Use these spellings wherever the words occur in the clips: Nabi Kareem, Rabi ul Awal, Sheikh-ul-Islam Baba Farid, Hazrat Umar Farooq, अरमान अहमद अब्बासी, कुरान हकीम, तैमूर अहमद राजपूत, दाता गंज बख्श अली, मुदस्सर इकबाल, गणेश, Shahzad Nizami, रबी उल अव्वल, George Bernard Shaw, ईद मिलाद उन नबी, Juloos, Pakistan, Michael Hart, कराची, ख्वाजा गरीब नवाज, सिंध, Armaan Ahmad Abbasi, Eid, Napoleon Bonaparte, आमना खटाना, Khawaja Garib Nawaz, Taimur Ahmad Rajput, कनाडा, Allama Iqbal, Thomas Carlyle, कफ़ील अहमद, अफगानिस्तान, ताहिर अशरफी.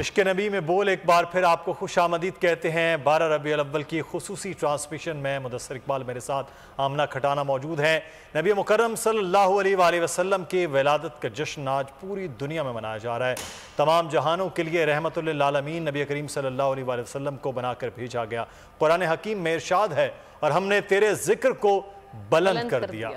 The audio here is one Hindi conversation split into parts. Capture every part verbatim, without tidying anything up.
इश्क नबी में बोल एक बार फिर आपको खुश आमदीद कहते हैं। बारह रबी उल अव्वल की खुसूसी ट्रांसमिशन में मुदस्सर इकबाल मेरे साथ आमना खटाना मौजूद हैं। नबी मुकर्रम सल्लल्लाहु अलैहि वसल्लम की विलादत का जश्न आज पूरी दुनिया में मनाया जा रहा है। तमाम जहानों के लिए रहमतुल लिल आलमीन नबी करीम सल्लल्लाहु अलैहि वसल्लम को बनाकर भेजा गया। कुरान हकीम में इरशाद है, और हमने तेरे जिक्र को बुलंद कर दिया।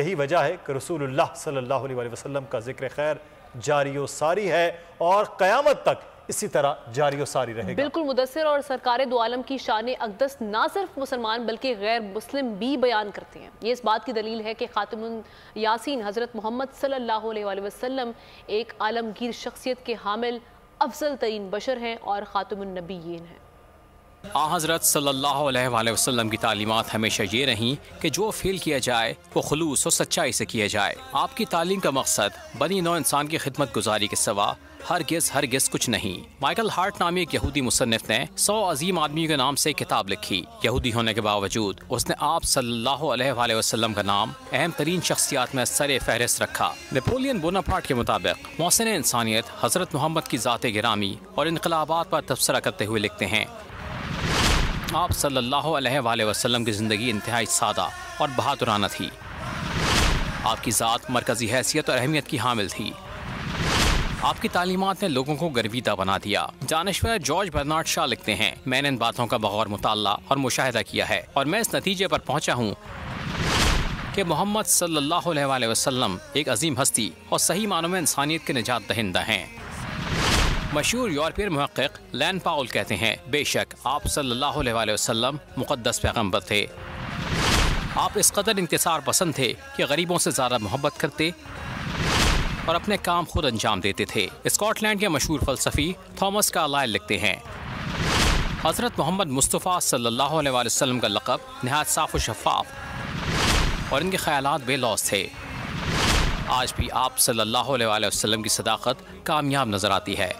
यही वजह है कि रसूलुल्लाह सल्लल्लाहु अलैहि वसल्लम का जिक्र खैर जारी व सारी है और क़यामत तक इसी तरह जारी और सारी रहेगा। बिल्कुल मुदस्सिर और सरकारे दो आलम की शान अक़दस ना सिर्फ मुसलमान बल्कि गैर मुस्लिम भी बयान करते हैं। ये इस बात की दलील है कि खातमुन यासीन हज़रत मोहम्मद सल्लल्लाहु अलैहि वसल्लम एक आलमगीर शख्सियत के हामिल अफजल तरीन बशर हैं और खातमुन नबीयीन हैं। आ हज़रत सल्लल्लाहु अलैहि वसल्लम की तालीमात हमेशा ये रहीं कि जो फ़ेल किया जाए वो खुलूस और सच्चाई से किया जाए। आपकी तालीम का मकसद बनी नौ इंसान की खिदमत गुजारी के सवा हरगिज़ हरगिज़ कुछ नहीं। माइकल हार्ट नामी एक यहूदी मुसन्निफ़ ने सौ अजीम आदमियों के नाम से किताब लिखी। यहूदी होने के बावजूद उसने आप सल्लल्लाहु अलैहि वसल्लम का नाम अहम तरीन शख्सियात में सर फहरिस्त रखा। नेपोलियन बोनापार्ट के मुताबिक मौसिन इंसानियत हज़रत मोहम्मद की ज़ात गिरामी और इनकलाबात पर तबसरा करते हुए लिखते हैं, आप सल्लल्लाहु अलैहि वसल्लम की ज़िंदगी इंतहाई सादा और बहादुराना थी। आपकी ज़ात मरकज़ी हैसियत और अहमियत की हामिल थी। आपकी तालीमात ने लोगों को गर्वीदा बना दिया। जानश्वर जॉर्ज बर्नार्ड शाह लिखते हैं, मैंने इन बातों का बग़ौर मुताला और मुशाहिदा किया है और मैं इस नतीजे पर पहुँचा हूँ कि मोहम्मद सल्लल्लाहु अलैहि वसल्लम एक अजीम हस्ती और सही मानों में इंसानियत के निजात दहिंदा हैं। मशहूर यूरोपीय मुहक़्क़िक़ लैन पाउल कहते हैं, बेशक आप सल्लल्लाहु अलैहि वसल्लम मुक़द्दस पैगम्बर थे। आप इस कदर इंतसार पसंद थे कि गरीबों से ज़्यादा मोहब्बत करते और अपने काम खुद अंजाम देते थे। स्कॉटलैंड के मशहूर फ़लसफ़ी थॉमस कार्लाइल लिखते हैं, हज़रत मोहम्मद मुस्तफ़ा सल्लल्लाहु अलैहि वसल्लम का लक़ब नहायत साफ़ व शफ़ाफ़ और इनके ख़यालात बेलौस थे। आज भी आप सल्लल्लाहु अलैहि वसल्लम की सदाकत कामयाब नज़र आती है।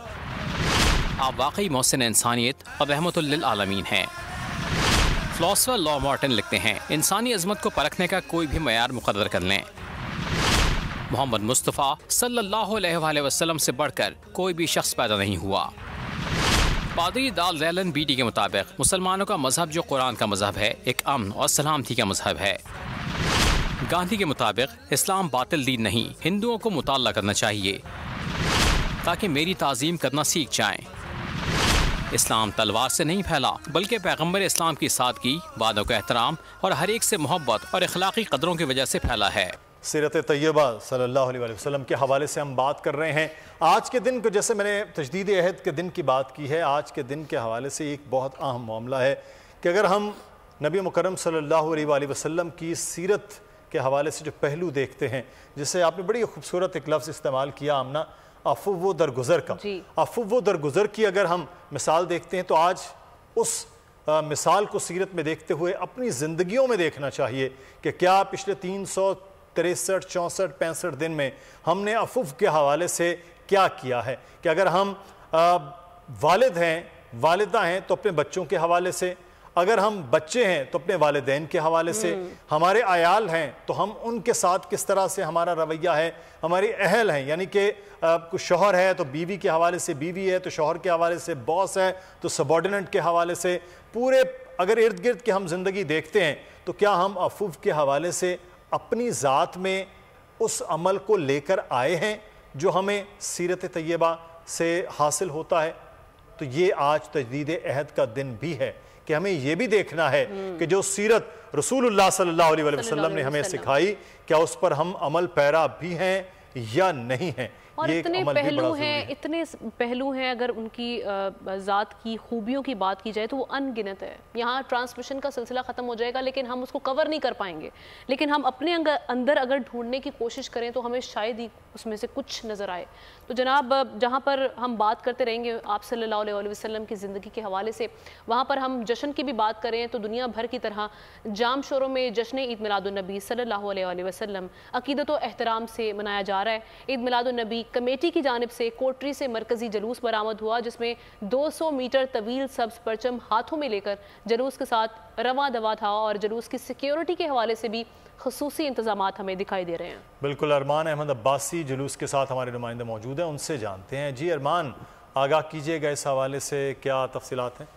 आप वाकई मोहसिन इंसानियत और रहमतुल लिल आलमीन हैं। फिलोसफर लॉ मॉर्टन लिखते हैं, इंसानी अजमत को परखने का कोई भी मयार मुकर्रर कर लें, मोहम्मद मुस्तफ़ा सल्लल्लाहु अलैहि वसल्लम से बढ़कर कोई भी शख्स पैदा नहीं हुआ। पादरी दाल रैलन बीटी के मुताबिक मुसलमानों का मजहब जो कुरान का मजहब है एक अमन और सलामती का मजहब है। गांधी के मुताबिक इस्लाम बातिल दीन नहीं, हिंदुओं को मुताला करना चाहिए ताकि मेरी ताज़ीम करना सीख जाएँ। इस्लाम तलवार से नहीं फैला बल्कि पैगंबर इस्लाम की सादगी, वादों का एहतराम और हर एक से मोहब्बत और अखलाकी कदरों की वजह से फैला है। सीरत तैयबा सल्लल्लाहु अलैहि वसल्लम के हवाले से हम बात कर रहे हैं। आज के दिन को, जैसे मैंने तजदीद अहद के दिन की बात की है, आज के दिन के हवाले से एक बहुत अहम मामला है कि अगर हम नबी मुकर्रम सल्लल्लाहु अलैहि वसल्लम की सीरत के हवाले से जो पहलू देखते हैं, जिससे आपने बड़ी खूबसूरत एक लफ्ज़ इस्तेमाल किया आमना, अफ़व दरगुज़र का। अफ़व दरगुज़र की अगर हम मिसाल देखते हैं तो आज उस आ, मिसाल को सीरत में देखते हुए अपनी ज़िंदगियों में देखना चाहिए कि क्या पिछले तीन सौ तिरसठ चौंसठ पैंसठ दिन में हमने अफ़व के हवाले से क्या किया है। कि अगर हम आ, वालिद हैं वालिदा हैं तो अपने बच्चों के हवाले से, अगर हम बच्चे हैं तो अपने वालिदैन के हवाले से, हमारे आयाल हैं तो हम उनके साथ किस तरह से हमारा रवैया है, हमारे अहल हैं यानी कि कुछ शोहर है तो बीवी के हवाले से, बीवी है तो शोहर के हवाले से, बॉस है तो सबॉर्डिनेट के हवाले से, पूरे अगर इर्द गिर्द की हम ज़िंदगी देखते हैं तो क्या हम अफ़व के हवाले से अपनी ज़ात में उस अमल को लेकर आए हैं जो हमें सीरत तैयबा से हासिल होता है। तो ये आज तजदीद अहद का दिन भी है कि हमें यह भी देखना है कि जो सीरत रसूलुल्लाह सल्लल्लाहु अलैहि वसल्लम ने हमें सिखाई, क्या उस पर हम अमल पैरा भी हैं या नहीं है। और ये इतने पहलू हैं, इतने पहलू हैं, अगर उनकी ज़ात की खूबियों की बात की जाए तो वो अनगिनत है। यहाँ ट्रांसमिशन का सिलसिला ख़त्म हो जाएगा लेकिन हम उसको कवर नहीं कर पाएंगे, लेकिन हम अपने अंदर अगर ढूंढने की कोशिश करें तो हमें शायद ही उसमें से कुछ नज़र आए। तो जनाब, जहाँ पर हम बात करते रहेंगे आप सल्लल्लाहु अलैहि वसल्लम की ज़िंदगी के हवाले से, वहाँ पर हम जश्न की भी बात करें तो दुनिया भर की तरह जाम शोरों में जश्न ईद मिलाद उन नबी सल्लल्लाहु अलैहि वसल्लम अक़ीदत और एहतराम से मनाया जा रहा है। ईद मिलाद उन नबी कमेटी की जानिब से कोटरी से मरकजी जलूस बरामद हुआ जिसमें दो सौ मीटर तवील सब्ज परचम हाथों में लेकर जलूस के साथ रवा दवा था और जलूस की सिक्योरिटी के हवाले से भी ख़ुसूसी इंतजामात हमें दिखाई दे रहे हैं। बिल्कुल, अरमान अहमद अब्बासी जलूस के साथ हमारे नुमाइंदे मौजूद हैं, उनसे जानते हैं। जी अरमान, आगाह कीजिएगा इस हवाले से, क्या तफसीलात हैं?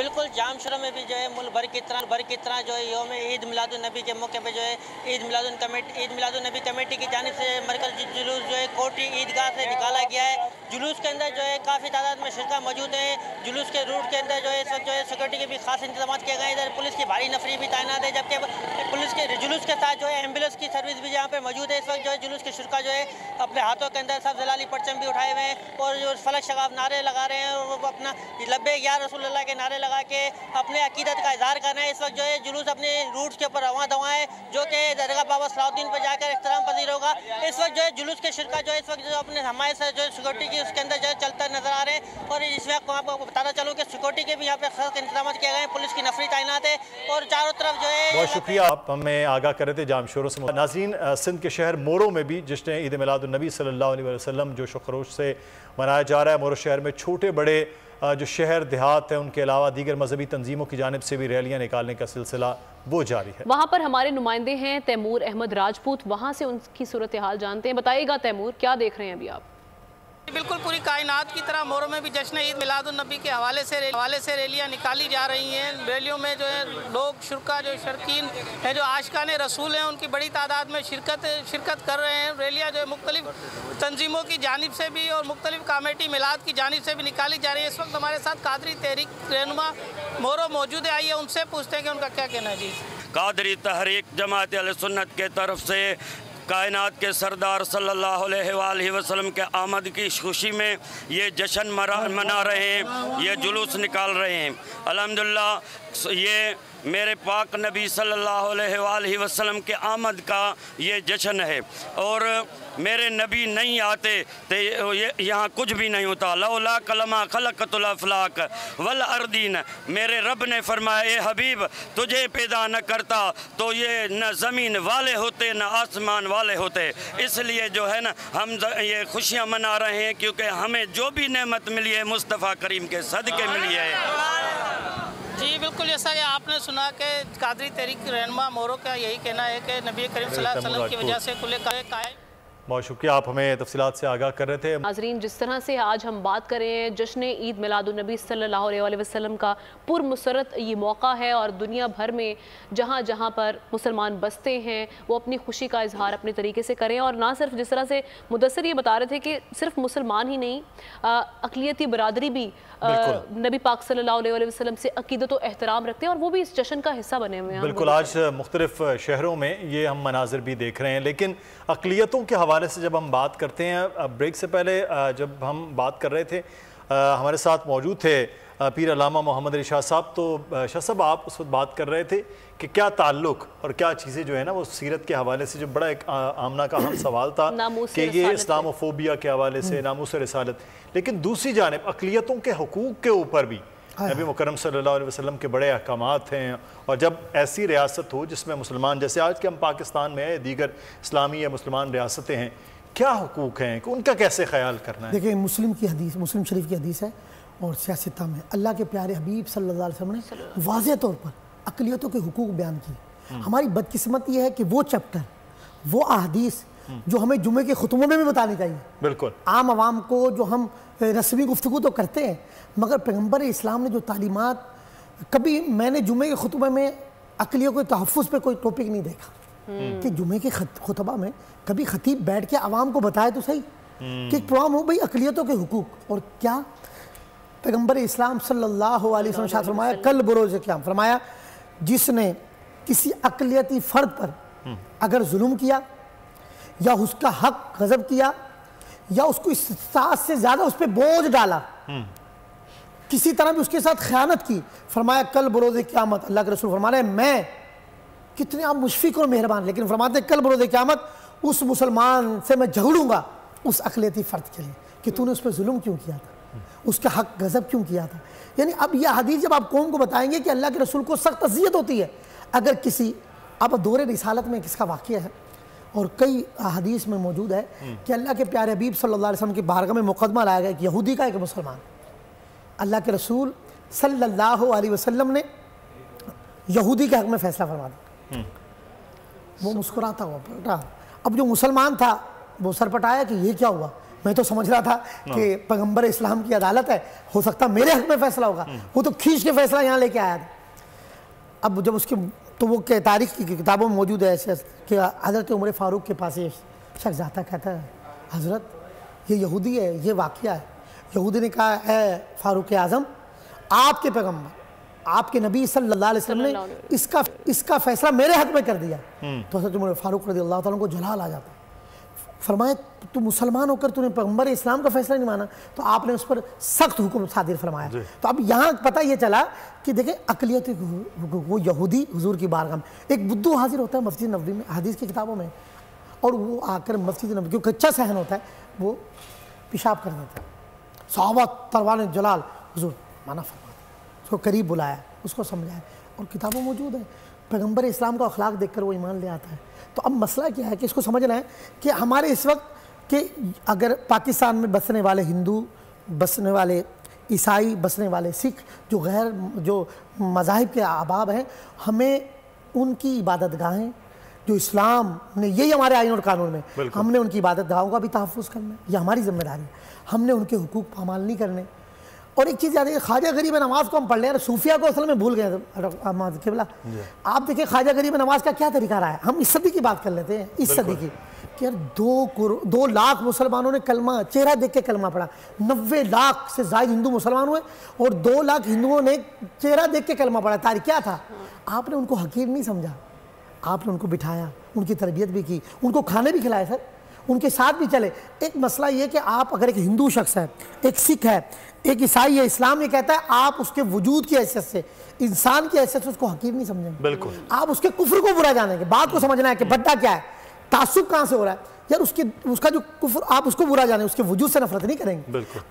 बिल्कुल, जाम शहरों में भी जो है मुल्क भर की तरह भर की तरह जो है योम ईद मिलाद उन नबी के मौके पे जो है ईद मिलाद उन कमेटी ईद मिलाद उन नबी कमेटी की जानिब से मरकज़ जुलूस जो है कोटी ईदगाह से निकाला गया है। जुलूस के अंदर जो है काफ़ी तादाद में शिरका मौजूद है। जुलूस के रूट के अंदर जो है इस वक्त जो है सिक्योरिटी के भी खास इंतजाम किए गए हैं। इधर पुलिस की भारी नफरी भी तैनात है, जबकि पुलिस के जुलूस के साथ जो है एम्बुलेंस की सर्विस भी यहाँ पर मौजूद है। इस वक्त जो है जुलूस के शिरका जो है अपने हाथों के अंदर सब जलाली परचम भी उठाए हुए हैं और जो फलक शगाब नारे लगा रहे हैं और अपना लब्बे या रसूल अल्लाह के नारे लगा के अपने अकीदत का इजहार कर रहे हैं। इस वक्त जो है जुलूस अपने रूट के ऊपर रवां दवा है जो कि दरगाह बाबा सलाउद्दीन पर जाकर एहतराम पजीर होगा। इस वक्त जो है जुलूस के शिरका जो है इस वक्त जो अपने हमारे से जो सिक्योरिटी की उसके अंदर जो है चलता नजर आ रहे हैं। और इस वक्त आपको बताना चलूँ कि सिक्योरिटी के भी यहाँ पे सख्त इंतजाम किए गए हैं, पुलिस की नफरी तैनात है और चारों तरफ जो है। बहुत शुक्रिया, आप हमें आगाह कर रहे थे जाम शोरों से। नाज़रीन, सिंध के शहर मोरो में भी जश्न ईद मिलाद उन नबी सल्लल्लाहु अलैहि वसल्लम जोश व खरोश से मनाया जा रहा है। मोरो शहर में छोटे बड़े जो शहर देहात हैं उनके अलावा दीगर मजहबी तंजीमों की जानिब से भी रैलियाँ निकालने का सिलसिला वो जारी है। वहाँ पर हमारे नुमाइंदे हैं तैमूर अहमद राजपूत, वहाँ से उनकी सूरत हाल जानते हैं। बताइएगा तैमूर, क्या देख रहे हैं अभी आप? बिल्कुल, पूरी कायनात की तरह मोरो में भी जश्न ईद मिलाद उन नबी के हवाले से हवाले से रैलियाँ निकाली जा रही हैं। रैलियों में जो है लोग शुरका जो शरकीन हैं जो आशिकाने रसूल हैं उनकी बड़ी तादाद में शिरकत शिरकत कर रहे हैं। रैलियाँ जो है मुख्तलिफ तंजीमों की जानिब से भी और मुख्तलिफ कामेटी मिलाद की जानिब से भी निकाली जा रही है। इस वक्त हमारे साथ कादरी तहरीक रहनुमा मोरो मौजूद है, आइए उनसे पूछते हैं कि उनका क्या कहना है। जी, कादरी तहरीक जमात अहले सुन्नत के तरफ से कायनात के सरदार सल्लल्लाहु अलैहि वसल्लम के आमद की खुशी में ये जश्न मना रहे हैं, ये जुलूस निकाल रहे हैं। अल्हम्दुलिल्लाह, ये मेरे पाक नबी सल्लल्लाहु अलैहि वसल्लम के आमद का ये जश्न है और मेरे नबी नहीं आते तो ये यहाँ कुछ भी नहीं होता। लौला कलमा खलकतुल अफलाक वल अर्दीन, मेरे रब ने फरमाया ए हबीब तुझे पैदा न करता तो ये न ज़मीन वाले होते न आसमान वाले होते। इसलिए जो है ना हम ये खुशियाँ मना रहे हैं क्योंकि हमें जो भी नेमत मिली है मुस्तफ़ा करीम के सदके मिली है। जी बिल्कुल, जैसा कि आपने सुना कि कादरी तहरीक रहनुमा मोरो का यही कहना है कि नबी करीम सल्लल्लाहु अलैहि वसल्लम की वजह से खुले कायम। बहुत शुक्रिया, आप हमें तफसीलात से आगाह कर रहे थे। नाज़रीन, जिस तरह से आज हम बात कर रहे हैं जश्न ईद मिलाद उन नबी सल्लल्लाहु अलैहि वसल्लम का पुरमसरत ये मौका है और दुनिया भर में जहाँ जहाँ पर मुसलमान बसते हैं वो अपनी खुशी का इजहार अपने तरीके से करें। और ना सिर्फ जिस तरह से मुदस्सर ये बता रहे थे कि सिर्फ मुसलमान ही नहीं, अक़लियती बरदरी भी आ, नबी पाक सल्लल्लाहु अलैहि वसल्लम से अक़ीदत और एहतराम रखते हैं और वो भी इस जश्न का हिस्सा बने हुए हैं। बिल्कुल, आज मुख्तलिफ शहरों में ये हम मनाजिर भी देख रहे हैं। लेकिन अक़लियतों के हवाले से जब हम बात करते हैं, ब्रेक से पहले जब हम बात कर रहे थे हमारे साथ मौजूद थे पीर अलामा मोहम्मद रिशा साहब, तो शाह साहब आप उस वक्त बात कर रहे थे कि क्या ताल्लुक और क्या चीज़ें जो है ना वो सीरत के हवाले से जो बड़ा एक आमना का अहम सवाल था कि ये इस्लामोफोबिया के हवाले से नामूस रिसालत, लेकिन दूसरी जानिब अक़लियतों के हकूक़ के ऊपर भी नबी मुकर्रम सल्लल्लाहु अलैहि वसल्लम के बड़े अहकामात हैं। और जब ऐसी रियासत हो जिसमें मुसलमान जैसे आज के हम पाकिस्तान में है, दीगर इस्लामी या मुसलमान रियासतें हैं, क्या हकूक़ हैं कि उनका कैसे ख्याल करना है? देखिए, मुस्लिम की हदीस मुस्लिम शरीफ की हदीस है और सियासत में अल्लाह के प्यारे हबीब सल्लल्लाहु अलैहि वसल्लम ने वाज़ेह तौर पर अक़लियतों के हकूक़ बयान किए। हमारी बदकिस्मती यह है कि वो चैप्टर वो अहदीस जो हमें जुमे के खुतबों में भी बतानी चाहिए। बिल्कुल, आम आवाम को जो हम रस्मी गुफ्तगू तो करते हैं मगर पैगम्बर इस्लाम ने जो तालीमात, कभी मैंने जुमे के खुतबे में अक़लियत के तहफ़्फ़ुज़ पर कोई टॉपिक नहीं देखा कि जुमे के खुतबा में कभी खतीब बैठ के आवाम को बताए तो सही कि प्रोग्राम हो भाई अक़लियतों के हुकूक। और क्या पैगम्बर इस्लाम सल्लल्लाहु अलैहि वसल्लम ने फरमाया, कल बरोज़ क़यामत फरमाया, जिसने किसी अक़लियती फ़र्द पर अगर जुल्म किया या उसका हक गज़ब किया या उसको इस सास से ज़्यादा उस पर बोझ डाला, किसी तरह भी उसके साथ ख़यानत की, फरमाया कल बरोज़ क़यामत अल्लाह के रसूल फरमा रहे हैं मैं, कितने आप मुशफ़िक़ और मेहरबान, लेकिन फरमाते हैं कल बरोज़ क़यामत उस मुसलमान से मैं झगड़ूंगा उस अक़लियती फ़र्द के लिए कि तूने उस पर जुल्म क्यों किया था, उसका हक गज़ब क्यों किया था। यानी अब यह हदीस जब आप कौम को बताएंगे कि अल्लाह के रसूल को सख्त अज़ियत होती है अगर किसी, अब दौरे रिसालत में किसका वाक़िया है और कई हदीस में मौजूद है कि अल्लाह के प्यारे हबीब सल्लल्लाहु अलैहि वसल्लम की बारगाह में मुकदमा लाया गया एक यहूदी का एक मुसलमान। अल्लाह के रसूल सल्लल्लाहु अलैहि वसल्लम ने यहूदी के हक में फ़ैसला फरमा दिया, वो मुस्कुराता हुआ पलटा। अब जो मुसलमान था वो सर पटाया कि ये क्या हुआ, मैं तो समझ रहा था कि पैगंबर इस्लाम की अदालत है, हो सकता मेरे हक में फैसला होगा, वो तो खींच के फैसला यहाँ लेके आया था। अब जब उसके तो वो तारीख की किताबों में मौजूद है कि हज़रत उमर फारूक के पास ये शख्स जाता, कहता है हज़रत ये यहूदी है, ये वाक़िया है। यहूदी ने कहा है फारूक आज़म, आपके पैगम्बर आपके नबी सल्लल्लाहु अलैहि वसल्लम ने इसका इसका फैसला मेरे हक में कर दिया। तो हज़रत उमर फारूक रज़ी अल्लाह तआला अन्हु को जलाल आ जाता, फरमाए तू मुसलमान होकर तूने पैगम्बर इस्लाम का फैसला नहीं माना, तो आपने उस पर सख्त हुक्म सादिर फरमाया। तो अब यहाँ पता ये चला कि देखें अकलियत, वो यहूदी हुजूर की बारगाह में, एक बुद्धू हाजिर होता है मस्जिद नबवी में, हदीस की किताबों में, और वो आकर मस्जिद नबवी क्योंकि कच्चा सहन होता है, वो पेशाब कर देता है। सहाबा तरवान जलाल, हुजूर माना फरमा, उसको करीब बुलाया, उसको समझाया, और किताबों मौजूद है। पैगम्बर इस्लाम का अखलाक देखकर वो ईमान ले आता है। तो अब मसला क्या है कि इसको समझना है कि हमारे इस वक्त के अगर पाकिस्तान में बसने वाले हिंदू, बसने वाले ईसाई, बसने वाले सिख, जो गैर जो मज़ाहिब के अहबाब हैं, हमें उनकी इबादत गाहें, जो इस्लाम ने यही हमारे आईन और कानून में, हमने उनकी इबादत गाहों का भी तहफ़्फ़ुज़ करना, यह हमारी जिम्मेदारी है। हमने उनके हुकूक़ पामाल नहीं करने। और एक चीज़ याद है, ख्वाजा गरीब नवाज़ को हम पढ़ लें, सूफिया को असल में भूल गए थे। आप देखिए ख्वाजा गरीब नवाज़ का क्या तरीका रहा है। हम इस सदी की बात कर लेते हैं, इस सदी की, कि यार दो दो लाख मुसलमानों ने कलमा चेहरा देख के कलमा पढ़ा, नब्बे लाख से ज़ायद हिंदू मुसलमान हुए और दो लाख हिंदुओं ने चेहरा देख के कलमा पढ़ा। तारीख क्या था? आपने उनको हकीर नहीं समझा, आपने उनको बिठाया, उनकी तरबियत भी की, उनको खाने भी खिलाए, सर उनके साथ भी चले। एक मसला ये कि आप अगर एक हिंदू शख्स है, एक सिख है, एक ईसाई है, इस्लाम ये कहता है आप उसके वजूद की हैसियत से, इंसान की हैसियत से उसको हकीर नहीं समझेंगे, बिल्कुल आप उसके कुफ्र को बुरा जानेंगे। बात को समझना है कि बद्दा क्या है, तासुब कहाँ से हो रहा है, यार उसके उसका जो कुफ्र आप उसको बुरा जाने, उसके वजूद से नफरत नहीं करेंगे,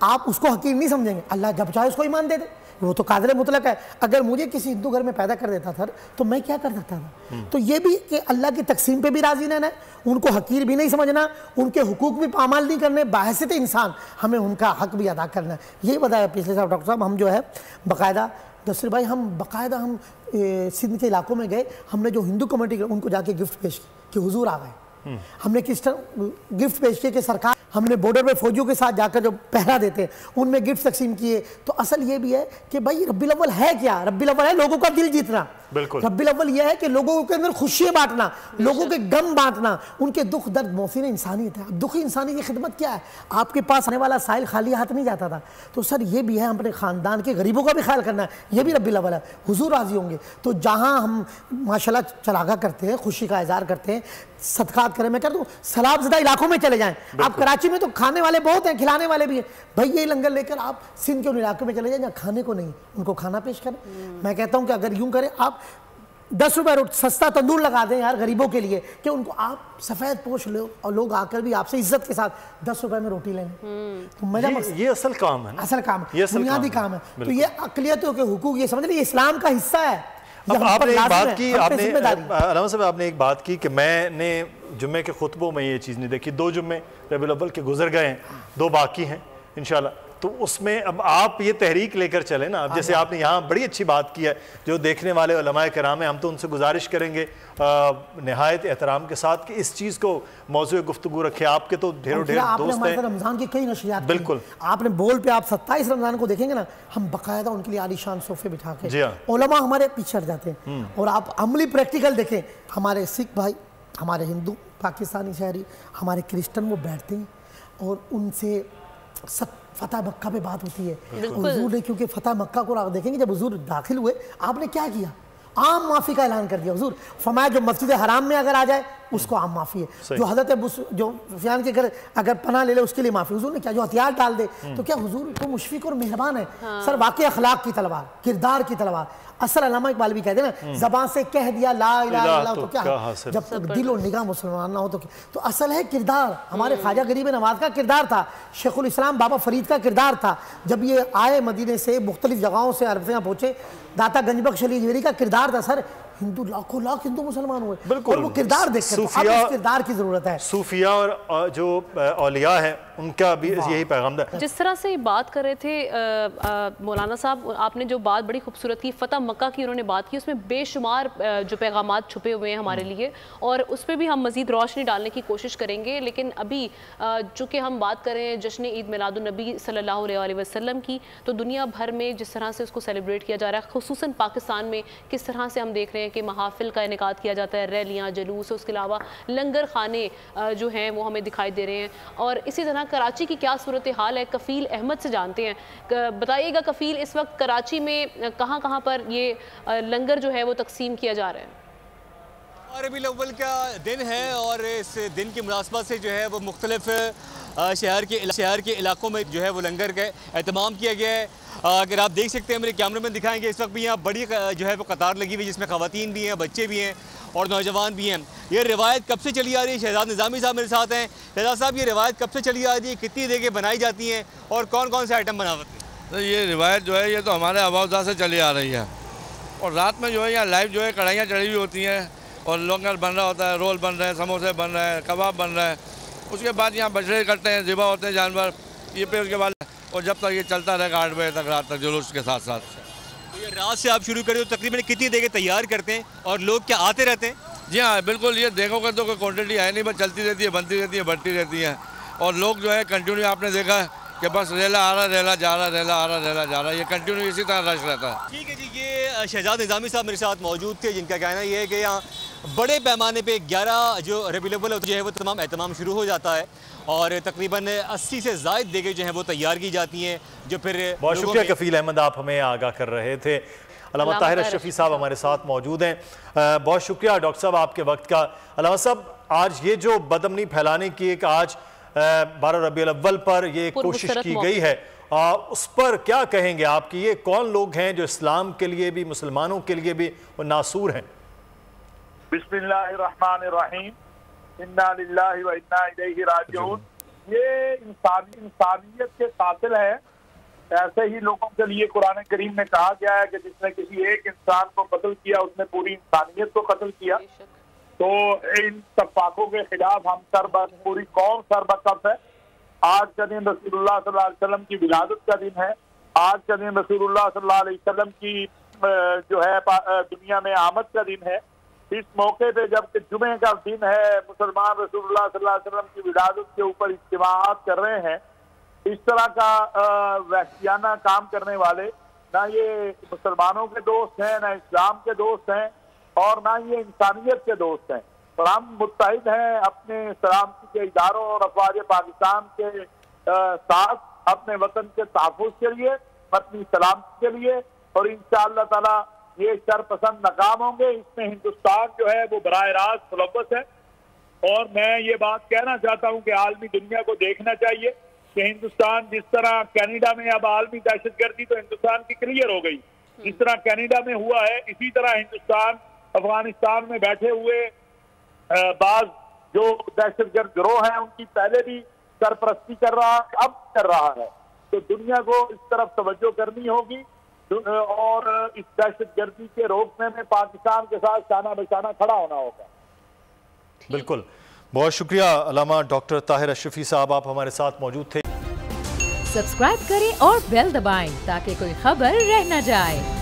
आप उसको हकीर नहीं समझेंगे। अल्लाह जब चाहे उसको ईमान दे दे, वो तो कादिर मुतलक है। अगर मुझे किसी हिंदू घर में पैदा कर देता था तो मैं क्या कर सकता था? तो ये भी कि अल्लाह की तकसीम पे भी राजी रहना है, उनको हकीर भी नहीं समझना, उनके हुकूक भी पामाल नहीं करने, बाहिसत इंसान हमें उनका हक भी अदा करना है। ये बताया पिछले साहब डॉक्टर साहब, हम जो है बाकायदा दस्तर भाई, हम बाकायदा हम सिंध के इलाकों में गए, हमने जो हिंदू कम्युनिटी उनको जाके गिफ्ट पेश कि हुजूर आ गए, हमने किस तरह गिफ्ट पेश किए कि सरकार, हमने बॉर्डर पे फौजियों के साथ जाकर जो पहरा देते हैं उनमें गिफ्ट तकसीम किए। तो असल ये भी है कि भाई रब्बिल अव्वल है क्या? रब्बिल अव्वल है लोगों का दिल जीतना, बिल्कुल रब्बिल अव्वल यह है कि लोगों के अंदर खुशियाँ बांटना, लोगों के गम बांटना, उनके दुख दर्द मौसीन इंसानियत है। अब दुखी इंसानी की खिदमत क्या है? आपके पास आने वाला साहिल खाली हाथ नहीं जाता था। तो सर ये भी है, हम अपने ख़ानदान के गरीबों का भी ख्याल करना है, यह भी रब्बिल अव्वल है, हुजूर राजी होंगे। तो जहाँ हम माशाल्लाह चरागा करते हैं, खुशी का इज़हार करते हैं, सदकात करें, मैं कर दूँ सलाब ज़दा इलाकों में चले जाएँ। आप कराची में तो खाने वाले बहुत हैं, खिलाने वाले भी हैं, भाई यही लंगर लेकर आप सिंध के उन इलाकों में चले जाएँ जहाँ खाने को नहीं, उनको खाना पेश करें। मैं कहता हूँ कि अगर यूँ करें आप दस रुपये रोज सस्ता तंदूर लगा दें यार गरीबों के लिए, कि उनको आप सफ़ेद पोश लो और लोग आकर भी आपसे इज्जत के साथ दस रुपये में रोटी लें। तो मेरा ये, ये असल काम है, असल काम है, बुनियादी काम है। तो ये अकलियतों के हुकूक, ये समझ लें इस्लाम का हिस्सा है। अब आपने एक बात की, आपने अलामा साहब आपने एक बात की कि मैंने जुम्मे के खुतबों में ये चीज़ नहीं देखी। दो जुम्मे रबीउल अव्वल के गुजर गए हैं, दो बाकी हैं इंशाल्लाह। तो उसमें अब आप ये तहरीक लेकर चले ना। अब जैसे आपने यहाँ बड़ी अच्छी बात की है, जो देखने वाले उलमाए कराम हैं, हम तो उनसे गुजारिश करेंगे नहायत एहतराम के साथ कि इस चीज़ को मौजूद गुफ्तगू रखे। आपके तो ढेरों ढेरों दोस्त हैं, रमज़ान की कई नशरियात, बिल्कुल आपने बोल पे आप सत्ताईस रमज़ान को देखेंगे ना, हम बाकायदा उनके लिए आलीशान सोफे बिठा के, जी हाँ, उलमा हमारे पीछे जाते हैं। और आप अमली प्रैक्टिकल देखें, हमारे सिख भाई, हमारे हिंदू पाकिस्तानी शहरी, हमारे क्रिश्चन, वो बैठते हैं और उनसे सब फतेह मक्का पे बात होती है। हुजूर ने क्योंकि फतेह मक्का को आप देखेंगे, जब हुजूर दाखिल हुए आपने क्या किया? आम माफ़ी का ऐलान कर दिया। हुजूर फरमाया जो मस्जिद हराम में अगर आ जाए उसको आम माफ़ी है, जो हजरत जो सुफियान के घर अगर पनाह ले ले उसके लिए माफ़ी। हुजूर ने क्या जो हथियार डाल दे, तो क्या हुजूर तो मुशफिक और मेहरबान है। हाँ। सर वाकई अखलाक की तलवार, किरदार की तलवार, असल अल्लामा इकबाल भी कहते ना, जबान से कह दिया ला इलाहा इल्लल्लाह तो क्या, जब तक दिल और निगाह मुसलमान ना हो तो। तो असल है किरदार, हमारे ख्वाजा गरीब नवाज का किरदार था, शेखुल इस्लाम बाबा फरीद का किरदार था। जब ये आए मदीने से, मुख्तलिफ जगहों से अरबियाँ पहुँचे, दाता गंज बख्श अली का किरदार था। सर हिंदू लाखों लाख हिंदू मुसलमान हुए, बिल्कुल वो किरदार देखते हैं। सूफिया किरदार की जरूरत है, सूफिया और जो औलिया हैं उनका भी यही पैगाम था। जिस तरह से बात कर रहे थे मौलाना साहब, आपने जो बात बड़ी खूबसूरत की, फतह मक्का की उन्होंने बात की, उसमें बेशुमार जो पैगामात छुपे हुए हैं हमारे लिए और उस पर भी हम मज़ीद रोशनी डालने की कोशिश करेंगे। लेकिन अभी चूँकि हम बात कर रहे हैं जश्न ईद मिलाद उन नबी सल्लल्लाहु अलैहि वसल्लम की, तो दुनिया भर में जिस तरह से उसको सेलिब्रेट किया जा रहा है, खुसूसन पाकिस्तान में किस तरह से हम देख रहे हैं कि महाफिल का इनेकाद किया जाता है, रैलियाँ, जलूस, उसके अलावा लंगर खाने जो हैं वो हमें दिखाई दे रहे हैं। और इसी तरह कराची की क्या सूरत हाल है, कफ़ील अहमद से जानते हैं। बताइएगा कफ़ील, इस वक्त कराची में कहाँ कहाँ पर ये लंगर जो है वो तकसीम किया जा रहा है? रबी उल अव्वल का दिन है और इस दिन की मुनासबत से जो है वो मुख्तलिफ शहर के शहर के इलाकों में जो है वो लंगर का एहतमाम किया गया है। अगर आप देख सकते हैं, मेरे कैमरे में दिखाएंगे, इस वक्त भी यहाँ बड़ी जो है वो कतार लगी हुई है जिसमें ख़वातीन भी हैं, बच्चे भी हैं और नौजवान भी हैं। ये रिवायत कब से चली आ रही है? शहजाद निज़ामी साहब मेरे साथ हैं। शहजाद साहब, ये रिवायत कब से चली आ रही है, कितनी देखें बनाई जाती हैं और कौन कौन से आइटम बनाते हैं? तो ये रिवायत जो है ये तो हमारे आबादा से चली आ रही है और रात में जो है यहाँ लाइव जो है कढ़ाइयाँ चढ़ी हुई होती हैं और लंगर बन रहा होता है, रोल बन रहे हैं, समोसे बन रहे हैं, कबाब बन रहे हैं। उसके बाद यहाँ बछड़े करते हैं, ज़िबा होते हैं जानवर, ये पे उसके बाद और जब तक ये चलता रहेगा आठ बजे तक रात तक जुलूस के साथ साथ। तो ये रात से आप शुरू करें तो तकरीबन कितनी देखें तैयार करते हैं और लोग क्या आते रहते हैं? जी हाँ बिल्कुल, ये देखों का तो कोई क्वान्टिटी है नहीं, बस चलती रहती है, बनती रहती है, बढ़ती रहती है और लोग जो है कंटिन्यू, आपने देखा है कि बस रेला आ रहा, रेला जा रहा, रेला आ रहा, रेला जा रहा, ये कंटिन्यू इसी तरह रश रहता है। ठीक है जी, ये शहजाद निज़ामी साहब मेरे साथ मौजूद थे जिनका कहना ये है कि यहाँ बड़े पैमाने पे ग्यारह जो रबी उल अव्वल जो है वो तमाम एहतमाम शुरू हो जाता है और तकरीबन अस्सी से ज़ायद देगे जो हैं वो तैयार की जाती हैं जो फिर। बहुत शुक्रिया कफ़ील अहमद, आप हमें आगाह कर रहे थे। अल्लामा ताहिर अशरफ़ी साहब हमारे साथ मौजूद हैं। बहुत शुक्रिया डॉक्टर साहब आपके वक्त का। अल्लामा साहब, आज ये जो बदअमनी फैलाने की एक आज बारह रबी उल अव्वल पर ये कोशिश की गई है, आ, उस पर क्या कहेंगे आप कि ये कौन लोग हैं जो इस्लाम के लिए भी मुसलमानों के लिए भी नासूर हैं? बिस्मिल्लाहिर्रहमानिर्रहीम, इन्ना लिल्लाहि व इन्ना इलैहि राजिऊन। ये इंसानी इंसानियत के कातिल हैं। ऐसे ही लोगों के लिए कुरान करीम में कहा गया है कि जिसने किसी एक इंसान को कत्ल किया उसने पूरी इंसानियत को कत्ल किया। तो इन तफाकों के खिलाफ हम सरबस, पूरी कौम सरबकफ है। आज का दिन रसूलुल्लाह सल्लल्लाहु अलैहि वसल्लम की विलादत का दिन है, आज का दिन रसूलुल्लाह सल्लल्लाहु अलैहि वसल्लम की जो है दुनिया में आमद का दिन है। इस मौके पे जबकि जुमे का दिन है, मुसलमान रसूलुल्लाह सल्लल्लाहु अलैहि वसल्लम की विलादत के ऊपर इज्तिमाआत कर रहे हैं। इस तरह का वहशियाना काम करने वाले ना ये मुसलमानों के दोस्त हैं, ना इस्लाम के दोस्त हैं और ना ये इंसानियत के दोस्त हैं। और हम मुत्तहिद हैं अपने सलामती के इदारों और अफवाज पाकिस्तान के साथ अपने वतन के तहफ़्फ़ुज़ के लिए, अपनी सलामती के लिए और इंशाअल्लाह ताला ये शरपसंद नाकाम होंगे। इसमें हिंदुस्तान जो है वो बराह रास्त मुलव्वस है और मैं ये बात कहना चाहता हूँ कि आलमी दुनिया को देखना चाहिए कि हिंदुस्तान जिस तरह कनाडा में अब आलमी दहशतगर्दी तो हिंदुस्तान की क्लियर हो गई, जिस तरह कनाडा में हुआ है इसी तरह हिंदुस्तान अफगानिस्तान में बैठे हुए बाज जो दहशतगर्द गिरोह हैं उनकी पहले भी सरपरस्ती कर रहा है, अब कर रहा है। तो दुनिया को इस तरफ तवज्जो करनी होगी और इस दहशतगर्दी के रोकने में पाकिस्तान के साथ शाना बशाना खड़ा होना होगा। बिल्कुल, बहुत शुक्रिया अल्लामा डॉक्टर ताहिर अशरफी साहब, आप हमारे साथ मौजूद थे। सब्सक्राइब करें और बेल दबाएं ताकि कोई खबर रह न जाए।